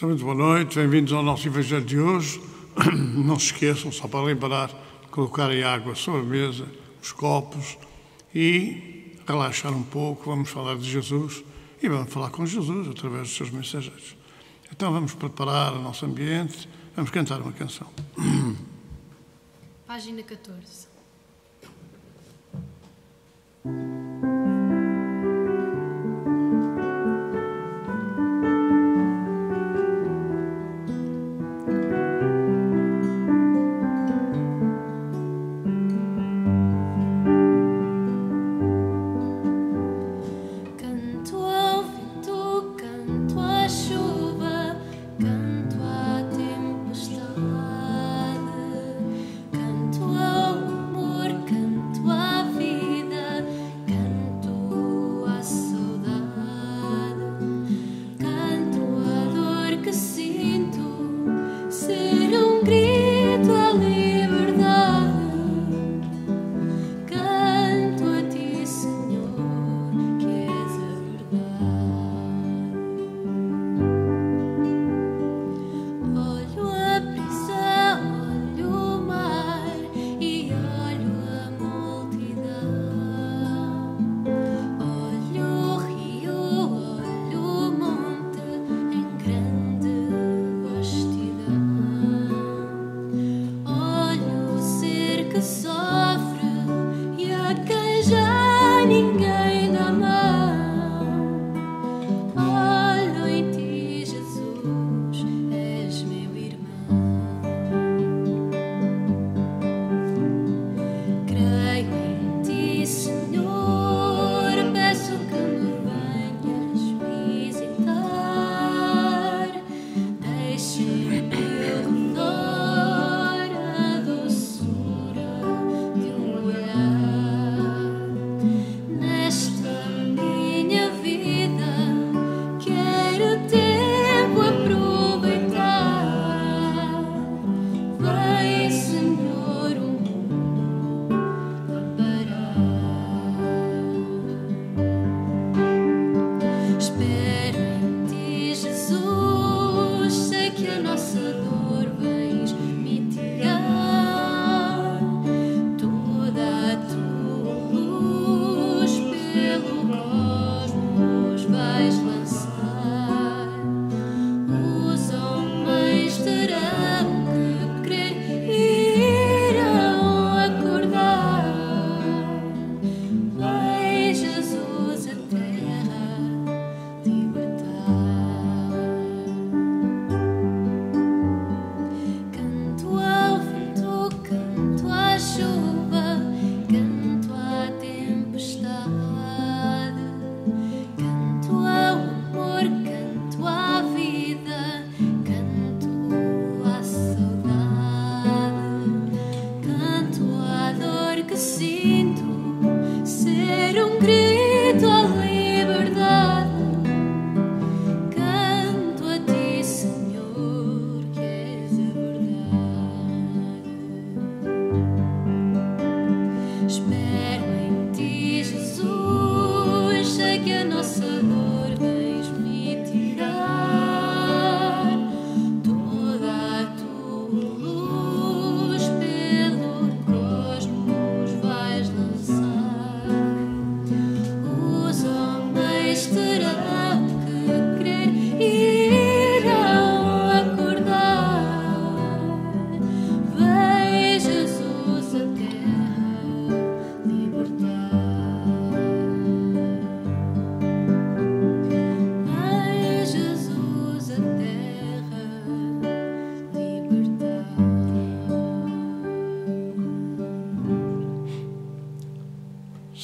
Então, muito boa noite, bem-vindos ao nosso Evangelho de hoje. Não se esqueçam, só para lembrar, de colocarem água sobre a mesa, os copos, e relaxar um pouco. Vamos falar de Jesus e vamos falar com Jesus através dos seus mensageiros. Então vamos preparar o nosso ambiente, vamos cantar uma canção. Página 14.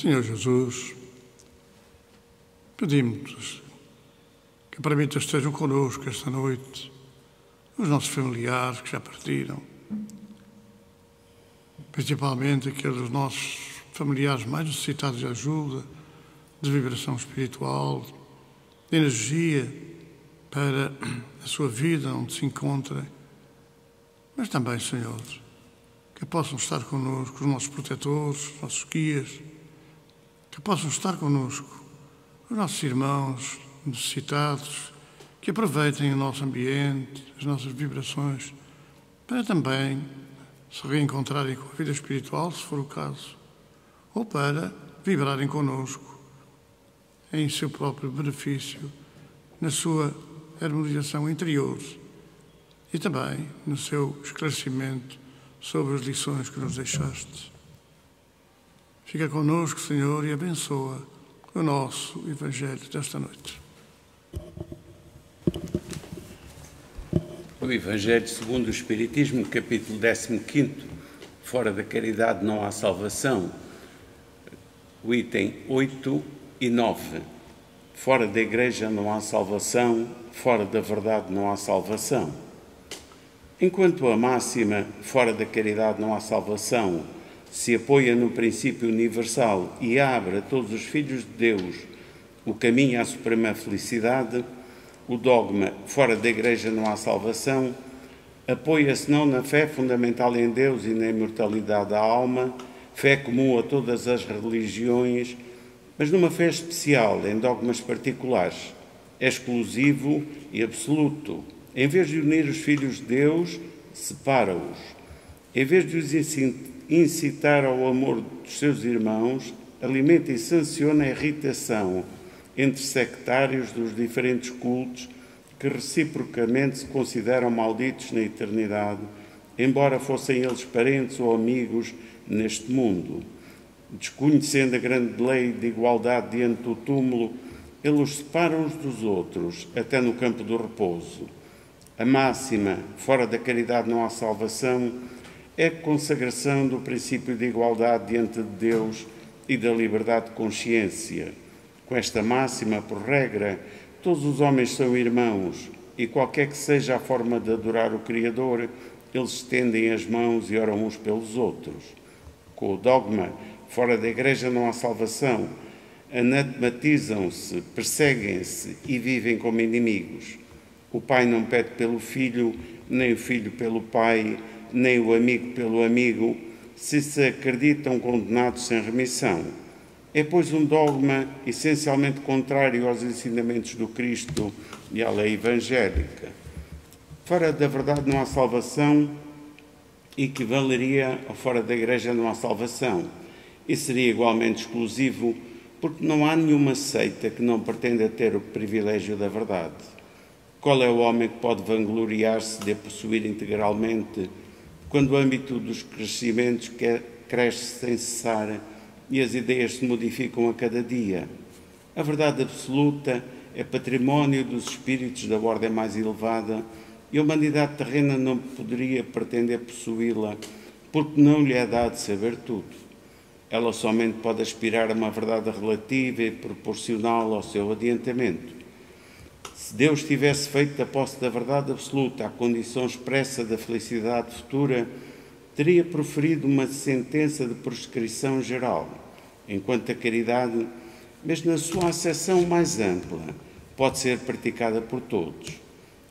Senhor Jesus, pedimos que permitas que estejam connosco esta noite os nossos familiares que já partiram, principalmente aqueles nossos familiares mais necessitados de ajuda, de vibração espiritual, de energia para a sua vida onde se encontrem, mas também, Senhor, que possam estar connosco os nossos protetores, os nossos guias, que possam estar connosco os nossos irmãos necessitados, que aproveitem o nosso ambiente, as nossas vibrações, para também se reencontrarem com a vida espiritual, se for o caso, ou para vibrarem connosco em seu próprio benefício, na sua harmonização interior e também no seu esclarecimento sobre as lições que nos deixaste. Fica connosco, Senhor, e abençoa o nosso Evangelho desta noite. O Evangelho segundo o Espiritismo, capítulo 15º, fora da caridade não há salvação, o item 8 e 9. Fora da Igreja não há salvação, fora da verdade não há salvação. Enquanto a máxima, fora da caridade não há salvação, se apoia no princípio universal e abre a todos os filhos de Deus o caminho à suprema felicidade, o dogma, fora da Igreja não há salvação, apoia-se não na fé fundamental em Deus e na imortalidade da alma, fé comum a todas as religiões, mas numa fé especial, em dogmas particulares, exclusivo e absoluto. Em vez de unir os filhos de Deus, separa-os. Em vez de os incitar ao amor dos seus irmãos, alimenta e sanciona a irritação entre sectários dos diferentes cultos que reciprocamente se consideram malditos na eternidade, embora fossem eles parentes ou amigos neste mundo. Desconhecendo a grande lei de igualdade diante do túmulo, ele os separa uns dos outros, até no campo do repouso. A máxima, fora da caridade não há salvação, é a consagração do princípio de igualdade diante de Deus e da liberdade de consciência. Com esta máxima, por regra, todos os homens são irmãos e qualquer que seja a forma de adorar o Criador, eles estendem as mãos e oram uns pelos outros. Com o dogma, fora da Igreja não há salvação, anatematizam-se, perseguem-se e vivem como inimigos. O pai não pede pelo filho, nem o filho pelo pai, nem o amigo pelo amigo, se se acreditam condenados sem remissão. É, pois, um dogma essencialmente contrário aos ensinamentos do Cristo e à lei evangélica. Fora da verdade não há salvação, equivaleria ao fora da Igreja não há salvação. E seria igualmente exclusivo, porque não há nenhuma seita que não pretenda ter o privilégio da verdade. Qual é o homem que pode vangloriar-se de a possuir integralmente, quando o âmbito dos crescimentos cresce sem cessar e as ideias se modificam a cada dia? A verdade absoluta é património dos espíritos da ordem mais elevada e a humanidade terrena não poderia pretender possuí-la, porque não lhe é dado saber tudo. Ela somente pode aspirar a uma verdade relativa e proporcional ao seu adiantamento. Se Deus tivesse feito da posse da verdade absoluta a condição expressa da felicidade futura, teria proferido uma sentença de proscrição geral, enquanto a caridade, mesmo na sua acessão mais ampla, pode ser praticada por todos.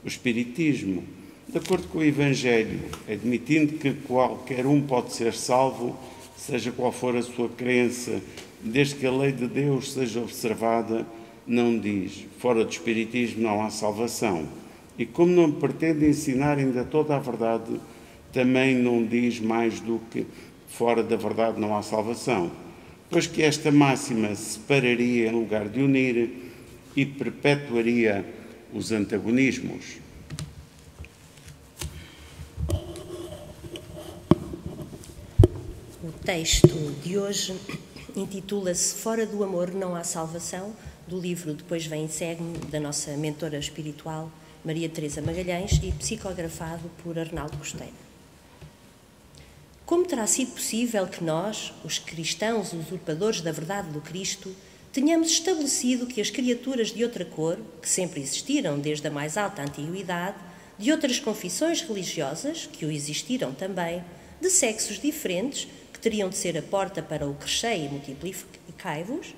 O Espiritismo, de acordo com o Evangelho, admitindo que qualquer um pode ser salvo, seja qual for a sua crença, desde que a lei de Deus seja observada, não diz, fora do Espiritismo não há salvação. E como não pretende ensinar ainda toda a verdade, também não diz mais do que fora da verdade não há salvação, pois que esta máxima separaria em lugar de unir e perpetuaria os antagonismos. O texto de hoje intitula-se Fora do Amor não há salvação, do livro Depois Vem e segue-me, da nossa mentora espiritual Maria Teresa Magalhães e psicografado por Arnaldo Costeira. Como terá sido possível que nós, os cristãos usurpadores da verdade do Cristo, tenhamos estabelecido que as criaturas de outra cor, que sempre existiram desde a mais alta antiguidade, de outras confissões religiosas, que o existiram também, de sexos diferentes, teriam de ser a porta para o crescei e multiplicai-vos,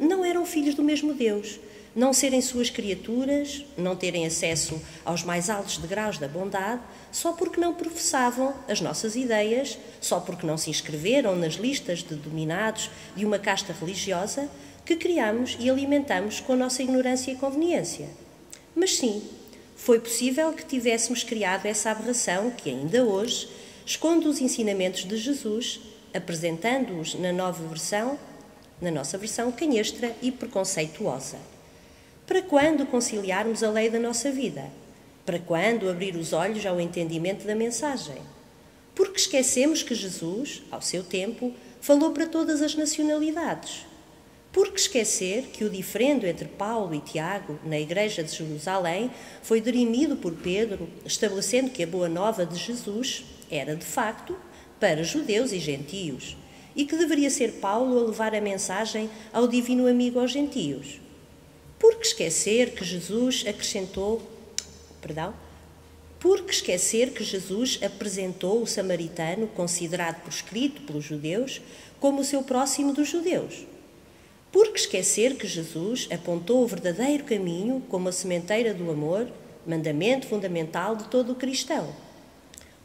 não eram filhos do mesmo Deus, não serem suas criaturas, não terem acesso aos mais altos degraus da bondade, só porque não professavam as nossas ideias, só porque não se inscreveram nas listas de dominados de uma casta religiosa que criamos e alimentamos com a nossa ignorância e conveniência. Mas sim, foi possível que tivéssemos criado essa aberração que ainda hoje esconde os ensinamentos de Jesus, apresentando-os na nova versão, na nossa versão canhestra e preconceituosa. Para quando conciliarmos a lei da nossa vida? Para quando abrir os olhos ao entendimento da mensagem? Porque esquecemos que Jesus, ao seu tempo, falou para todas as nacionalidades. Porque esquecer que o diferendo entre Paulo e Tiago, na Igreja de Jerusalém, foi dirimido por Pedro, estabelecendo que a boa nova de Jesus era, de facto, para judeus e gentios, e que deveria ser Paulo a levar a mensagem ao divino amigo aos gentios. Porque esquecer que Jesus apresentou o samaritano, considerado por escrito pelos judeus, como o seu próximo dos judeus. Porque esquecer que Jesus apontou o verdadeiro caminho como a sementeira do amor, mandamento fundamental de todo o cristão.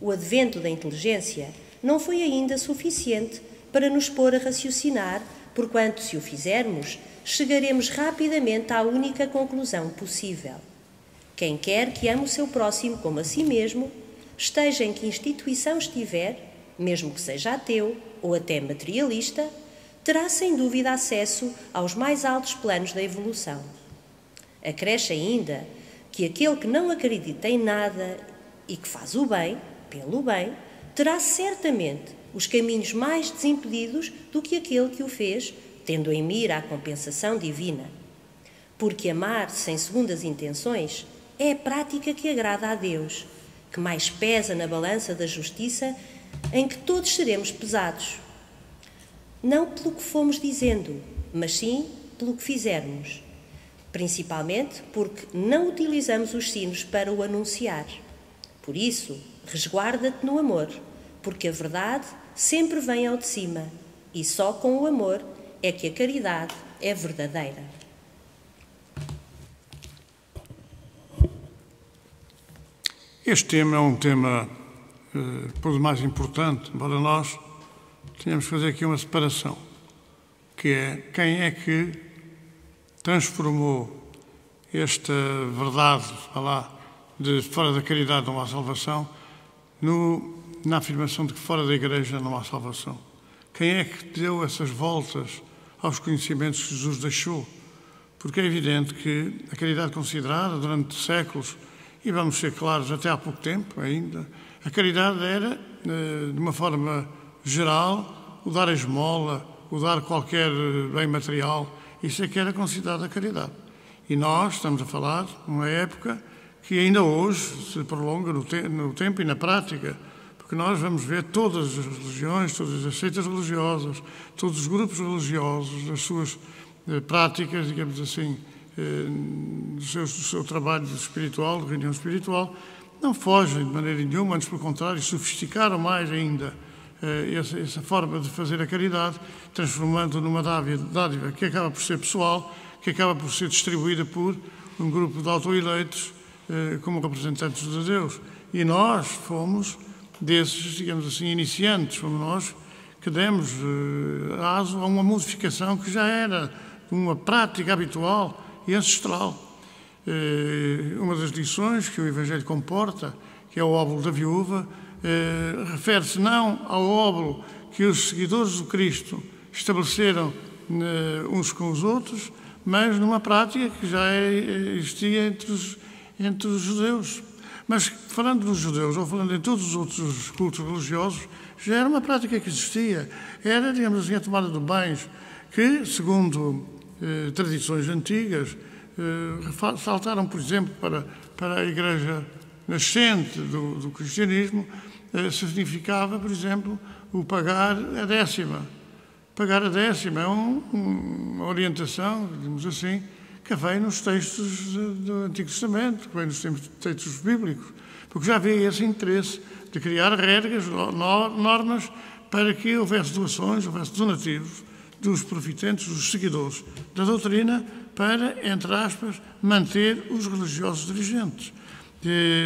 O advento da inteligência não foi ainda suficiente para nos pôr a raciocinar, porquanto, se o fizermos, chegaremos rapidamente à única conclusão possível. Quem quer que ame o seu próximo como a si mesmo, esteja em que instituição estiver, mesmo que seja ateu ou até materialista, terá sem dúvida acesso aos mais altos planos da evolução. Acresce ainda que aquele que não acredita em nada e que faz o bem, pelo bem, terá certamente os caminhos mais desimpedidos do que aquele que o fez, tendo em mira a compensação divina. Porque amar sem segundas intenções é a prática que agrada a Deus, que mais pesa na balança da justiça em que todos seremos pesados. Não pelo que fomos dizendo, mas sim pelo que fizermos. Principalmente porque não utilizamos os sinos para o anunciar. Por isso, resguarda-te no amor, porque a verdade sempre vem ao de cima e só com o amor é que a caridade é verdadeira. Este tema é um tema, por demais importante para nós. Tínhamos que fazer aqui uma separação, que é quem é que transformou esta verdade, falar de fora da caridade não há salvação, na afirmação de que fora da Igreja não há salvação. Quem é que deu essas voltas aos conhecimentos que Jesus deixou? Porque é evidente que a caridade considerada durante séculos, e vamos ser claros, até há pouco tempo ainda, a caridade era, de uma forma geral, o dar a esmola, o dar qualquer bem material, isso é que era considerado a caridade. E nós estamos a falar numa época que ainda hoje se prolonga no tempo e na prática, porque nós vamos ver todas as religiões, todas as seitas religiosas, todos os grupos religiosos, as suas práticas, digamos assim, do seu trabalho espiritual, de reunião espiritual, não fogem de maneira nenhuma, antes pelo contrário, sofisticaram mais ainda essa forma de fazer a caridade, transformando numa dádiva que acaba por ser pessoal, que acaba por ser distribuída por um grupo de autoeleitos como representantes de Deus. E nós fomos desses, digamos assim, iniciantes, fomos nós que demos aso a uma modificação que já era uma prática habitual e ancestral. Uma das lições que o Evangelho comporta, que é o óbolo da viúva, refere-se não ao óbolo que os seguidores do Cristo estabeleceram uns com os outros, mas numa prática que já existia entre os judeus. Mas, falando dos judeus, ou falando em todos os outros cultos religiosos, já era uma prática que existia. Era, digamos assim, a tomada de bens, que, segundo tradições antigas, saltaram, por exemplo, para a Igreja nascente do cristianismo, significava, por exemplo, o pagar a décima. Pagar a décima é uma orientação, digamos assim, que vem nos textos do Antigo Testamento, que vem nos textos bíblicos, porque já havia esse interesse de criar regras, normas, para que houvesse doações, houvesse donativos dos profitentes, dos seguidores da doutrina, para, entre aspas, manter os religiosos dirigentes.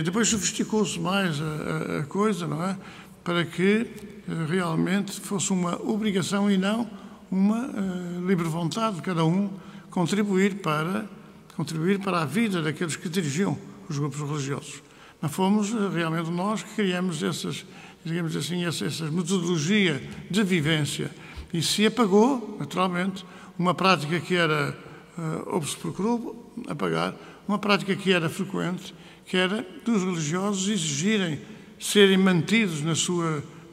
Depois sofisticou-se mais a coisa, não é? Para que realmente fosse uma obrigação e não uma livre vontade de cada um contribuir para contribuir para a vida daqueles que dirigiam os grupos religiosos. Mas fomos realmente nós que criamos essas, digamos assim, essas metodologias de vivência. E se apagou, naturalmente, uma prática que era, houve-se procurou apagar, uma prática que era frequente, que era dos religiosos exigirem serem mantidos na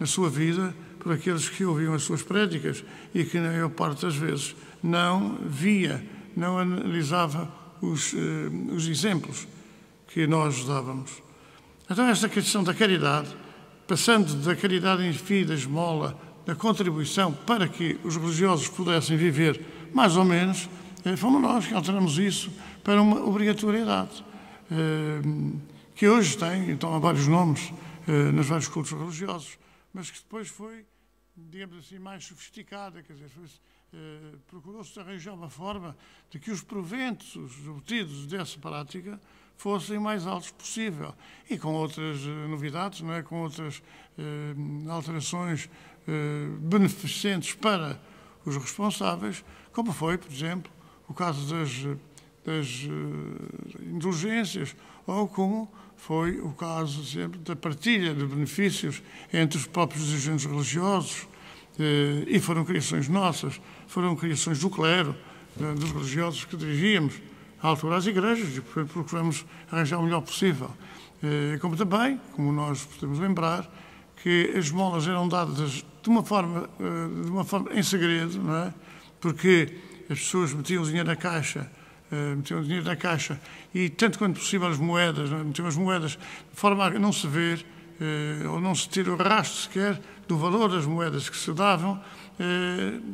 sua vida por aqueles que ouviam as suas prédicas e que, na maior parte das vezes, não via, não analisava os exemplos que nós dávamos. Então, esta questão da caridade, passando da caridade em fim, da esmola, da contribuição para que os religiosos pudessem viver mais ou menos, fomos nós que alteramos isso para uma obrigatoriedade, que hoje tem, então, há vários nomes nos vários cultos religiosos, mas que depois foi, digamos assim, mais sofisticada, quer dizer, procurou-se arranjar uma forma de que os proventos obtidos dessa prática fossem o mais altos possível, e com outras novidades, não é? Com outras alterações beneficentes para os responsáveis, como foi, por exemplo, o caso das indulgências, ou como foi o caso sempre da partilha de benefícios entre os próprios dirigentes religiosos, e foram criações nossas, foram criações do clero, dos religiosos que dirigíamos à altura às igrejas, e portanto procuramos arranjar o melhor possível. Como também, como nós podemos lembrar, que as esmolas eram dadas de uma forma em segredo, não é? Porque as pessoas metiam o dinheiro na caixa, e tanto quanto possível as moedas, de forma a não se ver, ou não se tira o rastro sequer do valor das moedas que se davam.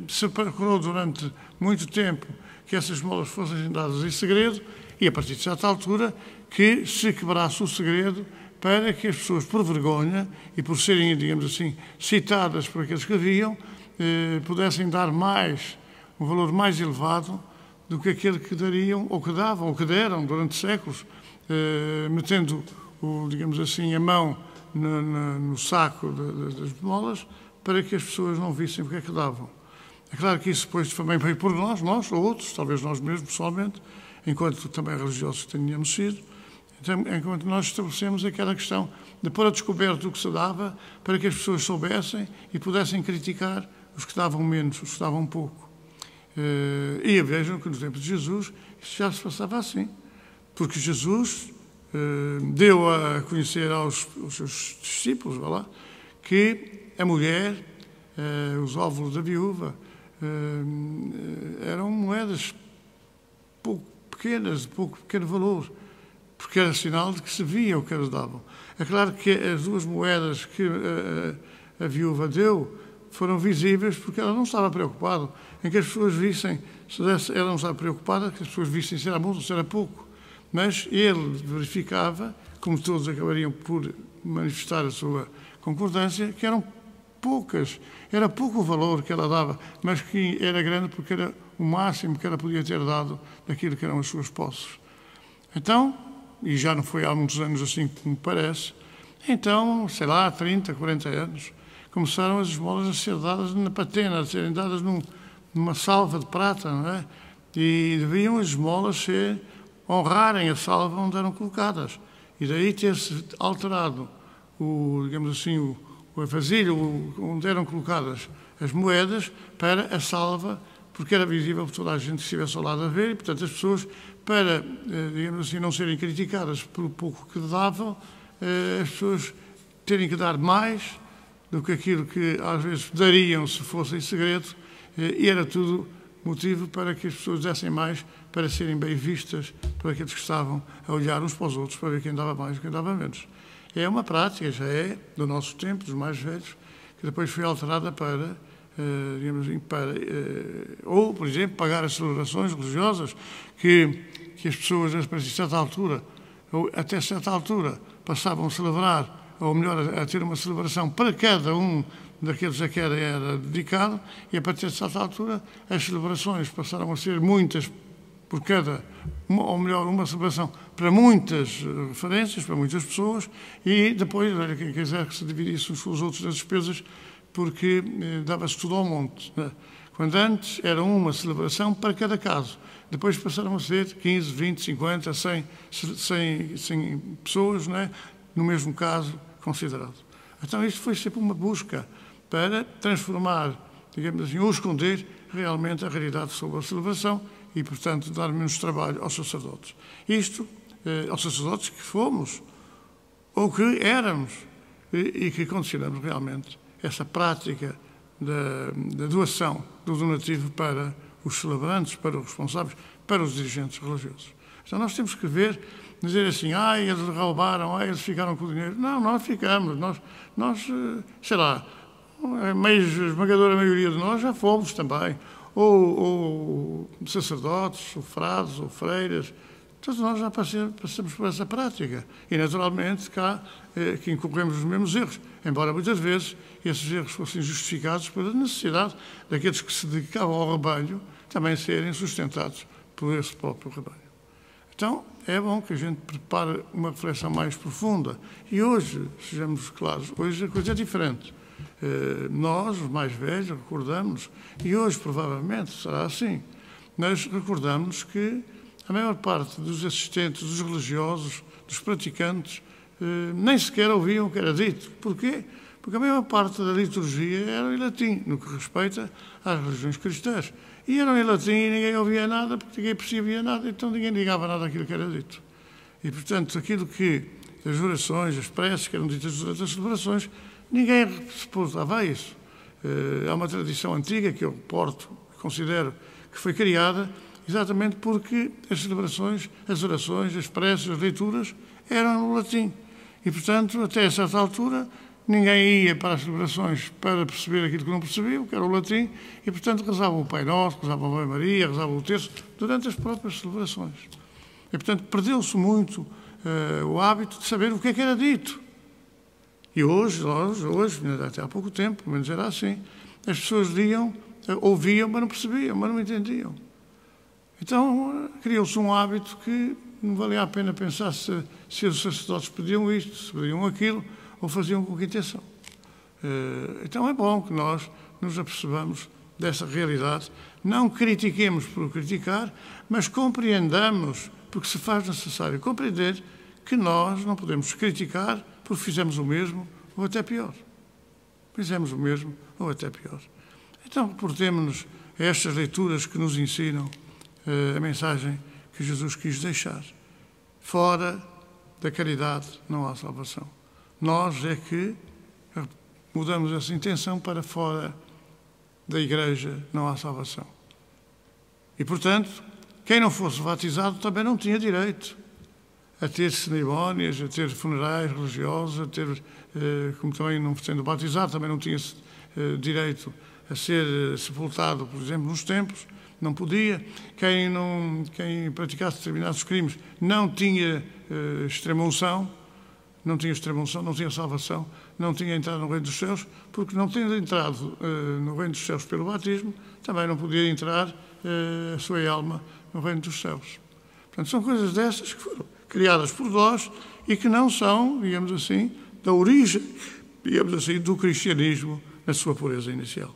Se procurou durante muito tempo que essas esmolas fossem dadas em segredo, e a partir de certa altura que se quebrasse o segredo, para que as pessoas, por vergonha e por serem, digamos assim, citadas por aqueles que viam, pudessem dar mais, um valor mais elevado do que aquele que dariam, ou que davam, ou que deram durante séculos, metendo, digamos assim, a mão no saco das esmolas, para que as pessoas não vissem porque é que davam. É claro que isso depois também veio por nós ou outros, talvez nós mesmos pessoalmente, enquanto também religiosos que tínhamos sido, enquanto nós estabelecemos aquela questão de pôr a descoberto o que se dava, para que as pessoas soubessem e pudessem criticar os que davam menos, os que davam pouco. E vejam que no tempo de Jesus isso já se passava assim, porque Jesus deu a conhecer aos seus discípulos, vá lá, que a mulher, os óvulos da viúva, eram moedas pouco pequenas, de pouco pequeno valor, porque era sinal de que se via o que eles davam. É claro que as duas moedas que a viúva deu foram visíveis, porque ela não estava preocupada em que as pessoas vissem, ela não estava preocupada que as pessoas vissem se era muito ou se era pouco, mas ele verificava, como todos acabariam por manifestar a sua concordância, que eram poucas, era pouco o valor que ela dava, mas que era grande porque era o máximo que ela podia ter dado daquilo que eram as suas posses. Então, e já não foi há muitos anos assim como parece, então, sei lá, há 30, 40 anos, começaram as esmolas a ser dadas na patena, a serem dadas numa salva de prata, não é? E deviam as esmolas honrarem a salva onde eram colocadas. E daí ter-se alterado, digamos assim, o vasilho onde eram colocadas as moedas para a salva, porque era visível para toda a gente que estivesse ao lado a ver, e, portanto, as pessoas, para, digamos assim, não serem criticadas pelo pouco que davam, as pessoas terem que dar mais do que aquilo que, às vezes, dariam se fosse em segredo, e era tudo motivo para que as pessoas dessem mais, para serem bem vistas por aqueles que estavam a olhar uns para os outros, para ver quem dava mais e quem dava menos. É uma prática, já é, do nosso tempo, dos mais velhos, que depois foi alterada para, digamos assim, ou, por exemplo, pagar as celebrações religiosas que as pessoas, a certa altura, ou até certa altura, passavam a celebrar, ou melhor, a ter uma celebração para cada um daqueles a que era dedicado, e a partir de certa altura as celebrações passaram a ser muitas por cada, ou melhor, uma celebração para muitas referências, para muitas pessoas, e depois, quem quiser que se dividisse uns com os outros nas despesas, porque dava-se tudo ao monte, né? quando antes era uma celebração para cada caso. Depois passaram a ser 15, 20, 50, 100 pessoas, não é? No mesmo caso considerado. Então isto foi sempre uma busca para transformar, digamos assim, ou esconder realmente a realidade sobre a celebração e, portanto, dar menos trabalho aos sacerdotes. Isto, aos sacerdotes que fomos, ou que éramos, e que condicionamos realmente essa prática da doação do donativo para os celebrantes, para os responsáveis, para os dirigentes religiosos. Então nós temos que ver, dizer assim, eles roubaram, eles ficaram com o dinheiro. Não, nós ficamos, nós sei lá, a esmagadora maioria de nós já fomos também, ou sacerdotes, ou frades, ou freiras, todos nós já passamos por essa prática. E naturalmente cá que incorremos os mesmos erros, embora muitas vezes esses erros fossem justificados pela necessidade daqueles que se dedicavam ao rebanho também serem sustentados por esse próprio rebanho. Então, é bom que a gente prepare uma reflexão mais profunda. E hoje, sejamos claros, hoje a coisa é diferente. Nós, os mais velhos, recordamos, e hoje provavelmente será assim, mas recordamos que a maior parte dos assistentes, dos religiosos, dos praticantes, nem sequer ouviam o que era dito. Porquê? Porque a maior parte da liturgia era em latim, no que respeita às religiões cristãs. E eram em latim e ninguém ouvia nada, porque ninguém percebia nada, então ninguém ligava nada àquilo que era dito. E, portanto, aquilo que as orações, as preces que eram ditas durante as celebrações, ninguém se pousava a isso. Há uma tradição antiga que eu porto, considero que foi criada, exatamente porque as celebrações, as orações, as preces, as leituras eram no latim. E, portanto, até a certa altura, ninguém ia para as celebrações para perceber aquilo que não percebia, que era o latim, e, portanto, rezavam o Pai Nosso, rezavam a Mãe Maria, rezavam o Terço, durante as próprias celebrações. E, portanto, perdeu-se muito o hábito de saber o que é que era dito. E hoje, até há pouco tempo, pelo menos era assim, as pessoas liam, ouviam, mas não percebiam, mas não entendiam. Então, criou-se um hábito que não valia a pena pensar se os sacerdotes pediam isto, se pediam aquilo, ou faziam com que intenção. Então é bom que nós nos apercebamos dessa realidade, não critiquemos por criticar, mas compreendamos, porque se faz necessário compreender que nós não podemos criticar porque fizemos o mesmo ou até pior. Fizemos o mesmo ou até pior. Então reportemos-nos a estas leituras que nos ensinam a mensagem que Jesus quis deixar. Fora da caridade não há salvação. Nós é que mudamos essa intenção para fora da Igreja não há salvação. E, portanto, quem não fosse batizado também não tinha direito a ter cerimónias, a ter funerais religiosos, a ter, como também não sendo batizado, também não tinha direito a ser sepultado, por exemplo, nos templos. Não podia. Quem praticasse determinados crimes não tinha extrema-unção, não tinha salvação, não tinha entrado no Reino dos Céus, porque não tendo entrado no Reino dos Céus pelo batismo, também não podia entrar a sua alma no Reino dos Céus. Portanto, são coisas dessas que foram criadas por nós e que não são, digamos assim, da origem, digamos assim, do cristianismo na sua pureza inicial.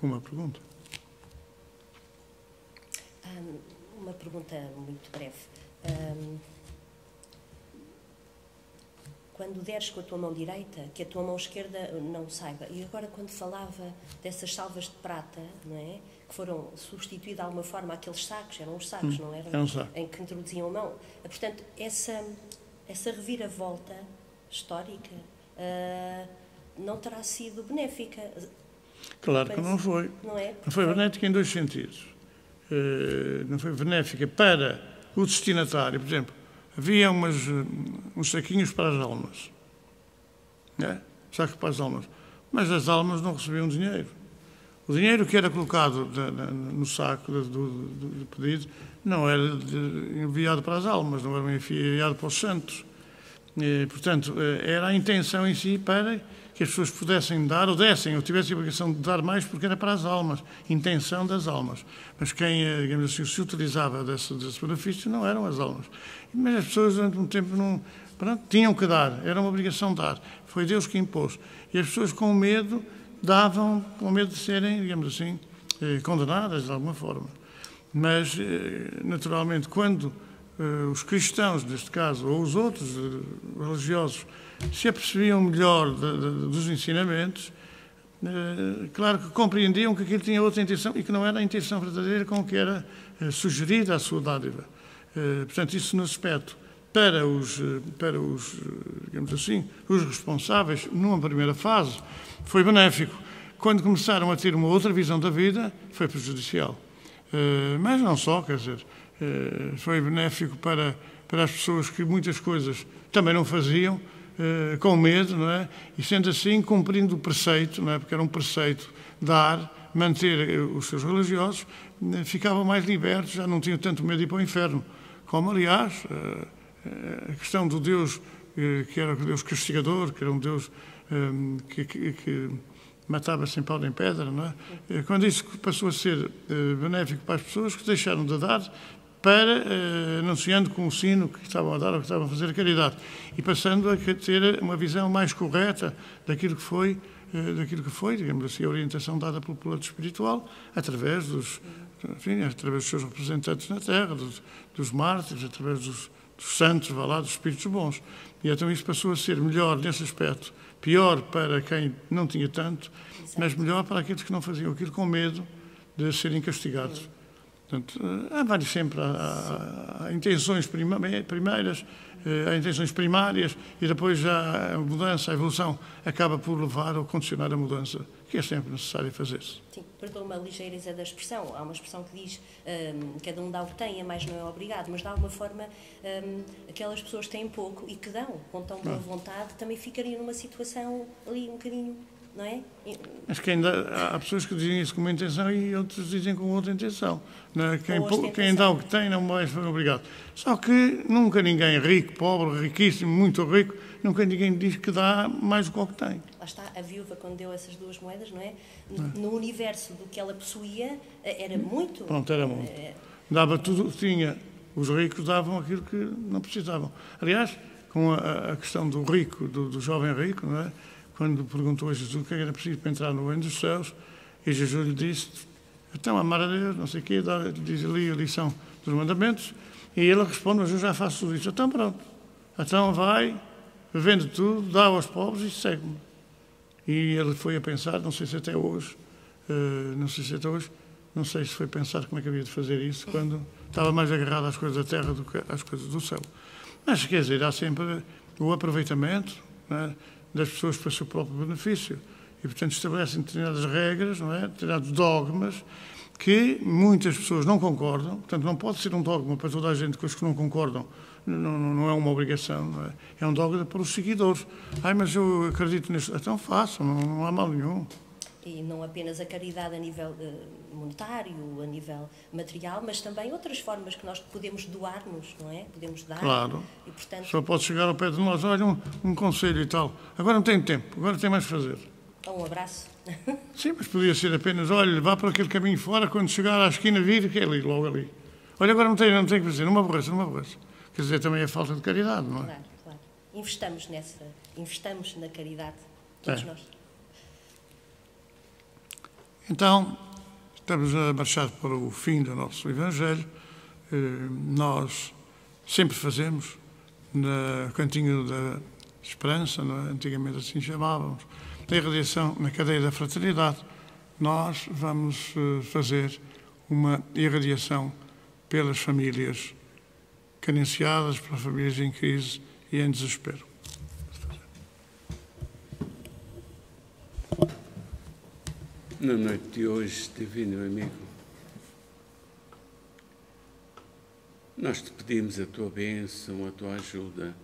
Alguma pergunta? Uma pergunta muito breve. Quando deres com a tua mão direita, que a tua mão esquerda não saiba. E agora, quando falava dessas salvas de prata, não é? Que foram substituídas de alguma forma aqueles sacos, eram os sacos, não eram? Era um saco. Em que introduziam a mão. Portanto, essa reviravolta histórica não terá sido benéfica. Claro que não foi. Não é? Não foi benéfica em dois sentidos. Não foi benéfica para o destinatário, por exemplo. Havia uns saquinhos para as almas, né? Sacos para as almas, mas as almas não recebiam dinheiro. O dinheiro que era colocado no saco do pedido não era enviado para as almas, não era enviado para os santos. E, portanto, era a intenção em si para que as pessoas pudessem dar ou dessem, ou tivessem a obrigação de dar mais porque era para as almas, intenção das almas. Mas quem, digamos assim, se utilizava desse benefício não eram as almas. Mas as pessoas durante um tempo não, pronto, tinham que dar, era uma obrigação de dar. Foi Deus que impôs. E as pessoas com medo davam com medo de serem, digamos assim, condenadas de alguma forma. Mas, naturalmente, quando os cristãos, neste caso, ou os outros religiosos, se apercebiam melhor dos ensinamentos, claro que compreendiam que aquilo tinha outra intenção e que não era a intenção verdadeira com que era sugerida a sua dádiva. Portanto, isso no aspecto para os, digamos assim, os responsáveis, numa primeira fase, foi benéfico. Quando começaram a ter uma outra visão da vida, foi prejudicial. Mas não só, quer dizer, foi benéfico para as pessoas que muitas coisas também não faziam, com medo, não é? E sendo assim, cumprindo o preceito, não é? Porque era um preceito dar, manter os seus religiosos, ficavam mais libertos, já não tinham tanto medo de ir para o inferno. Como, aliás, a questão do Deus, que era o Deus castigador, que era um Deus que matava sem pau nem pedra, não é? Quando isso passou a ser benéfico para as pessoas, que deixaram de dar para, anunciando com o sino que estavam a dar ou que estavam a fazer a caridade, e passando a ter uma visão mais correta daquilo que foi, digamos assim, a orientação dada pelo plano espiritual, através dos, enfim, através dos seus representantes na Terra, dos mártires, através dos santos, vá lá, dos espíritos bons. E então isso passou a ser melhor nesse aspecto, pior para quem não tinha tanto, mas melhor para aqueles que não faziam aquilo com medo de serem castigados. Portanto, há intenções primeiras, há intenções primárias, e depois já a mudança, a evolução, acaba por levar ou condicionar a mudança, que é sempre necessário fazer-se. Sim, perdoa uma ligeireza da expressão. Há uma expressão que diz cada um dá o que tem, a mais não é obrigado, mas de alguma forma aquelas pessoas que têm pouco e que dão com tão boa vontade também ficariam numa situação ali um bocadinho, não é? Mas que ainda há pessoas que dizem isso com uma intenção e outros dizem com outra intenção. Quem dá o que tem, não mais foi obrigado. Só que nunca ninguém rico, pobre, riquíssimo, muito rico, nunca ninguém diz que dá mais do que o que tem. Lá está, a viúva, quando deu essas duas moedas, não é? No universo do que ela possuía, era muito. Pronto, era muito. Dava tudo o que tinha. Os ricos davam aquilo que não precisavam. Aliás, com a questão do rico, do jovem rico, não é? Quando perguntou a Jesus o que era preciso para entrar no reino dos céus, e Jesus lhe disse, então, amar a Deus, não sei o quê, diz ali a lição dos mandamentos, e ele responde, mas eu já faço tudo isso. Então, pronto. Então, vai, vende tudo, dá aos pobres e segue-me. E ele foi a pensar, não sei se até hoje, não sei se foi pensar como é que havia de fazer isso, quando estava mais agarrado às coisas da terra do que às coisas do céu. Mas, quer dizer, há sempre o aproveitamento, não é? Das pessoas para o seu próprio benefício. E, portanto, estabelecem determinadas regras, não é? Determinados dogmas, que muitas pessoas não concordam. Portanto, não pode ser um dogma para toda a gente, coisas que não concordam. Não é uma obrigação, não é? É um dogma para os seguidores. Ai, mas eu acredito nisso. Então faço, não há mal nenhum. E não apenas a caridade a nível monetário, a nível material, mas também outras formas que nós podemos doar-nos, não é? Podemos dar. Claro. E, portanto, só pode chegar ao pé de nós, olha, um conselho e tal. Agora não tenho tempo, agora tem mais que fazer. Ou um abraço. Sim, mas podia ser apenas, olha, vá para aquele caminho fora, quando chegar à esquina, vir, que é ali, logo ali. Olha, agora não tenho que fazer, não me aborreço. Quer dizer, também é falta de caridade, não é? Claro, claro. Investamos na caridade, todos nós. Então, estamos a marchar para o fim do nosso Evangelho. Nós sempre fazemos, no cantinho da esperança, antigamente assim chamávamos, da irradiação na cadeia da fraternidade, nós vamos fazer uma irradiação pelas famílias carenciadas, pelas famílias em crise e em desespero. Na noite de hoje, divino amigo, nós te pedimos a tua bênção, a tua ajuda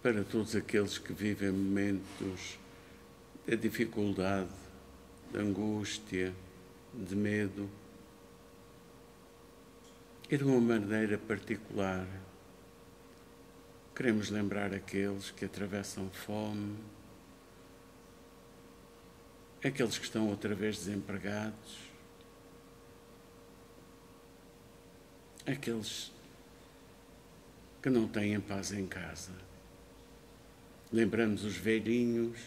para todos aqueles que vivem momentos de dificuldade, de angústia, de medo e de uma maneira particular. Queremos lembrar aqueles que atravessam fome, aqueles que estão outra vez desempregados, aqueles que não têm paz em casa. Lembramos os velhinhos,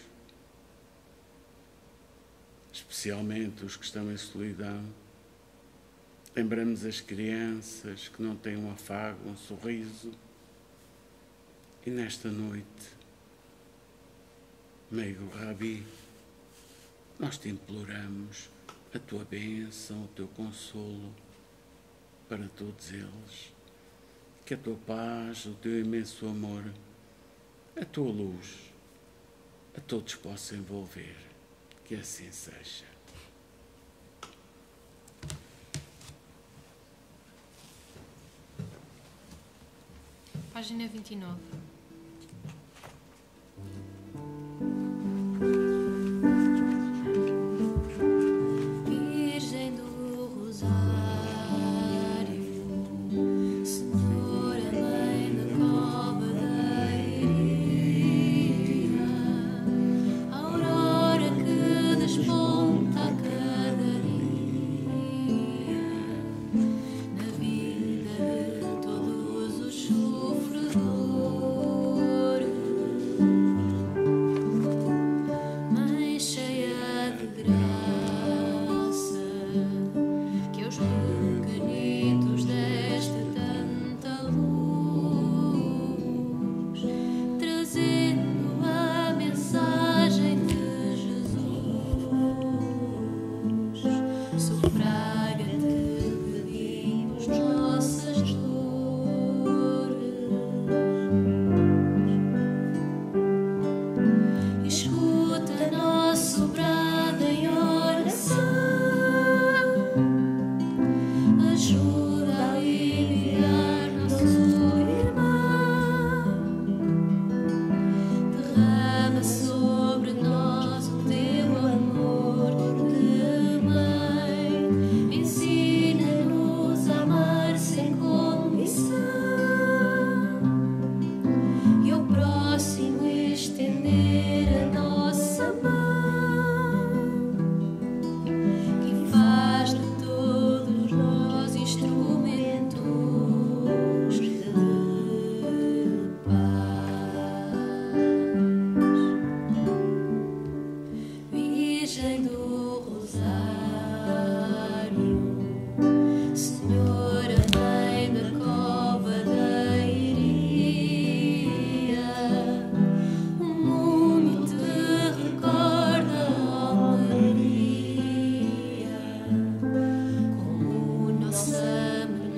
especialmente os que estão em solidão. Lembramos as crianças que não têm um afago, um sorriso. E nesta noite, meigo Rabi, nós te imploramos a tua bênção, o teu consolo para todos eles. Que a tua paz, o teu imenso amor, a tua luz, a todos possa envolver. Que assim seja. Página 29. Virgem do Rosário, Senhora Mãe da Cova da Erítria, aurora que desponta a cada dia,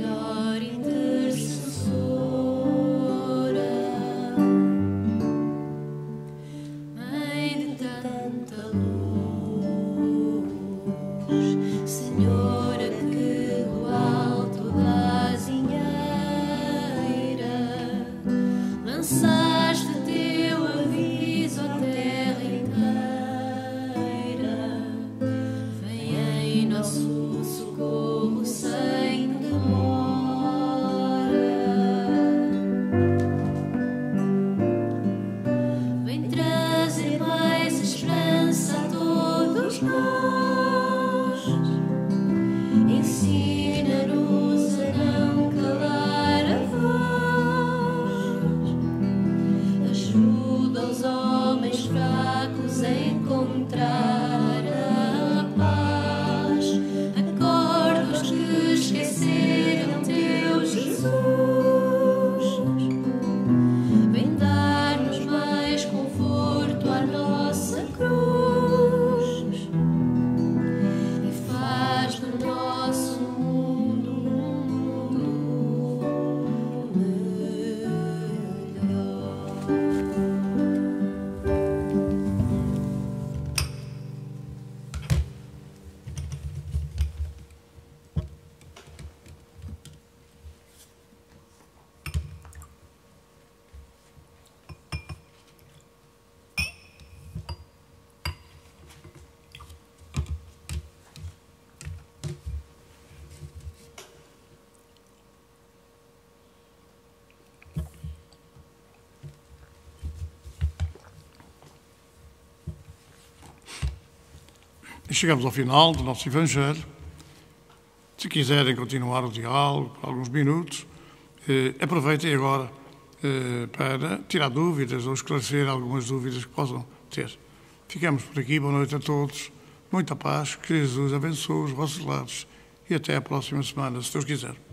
na vida de todos os sofredores. Chegamos ao final do nosso Evangelho. Se quiserem continuar o diálogo por alguns minutos, aproveitem agora para tirar dúvidas ou esclarecer algumas dúvidas que possam ter. Ficamos por aqui. Boa noite a todos. Muita paz, que Jesus abençoe os vossos lares e até a próxima semana, se Deus quiser.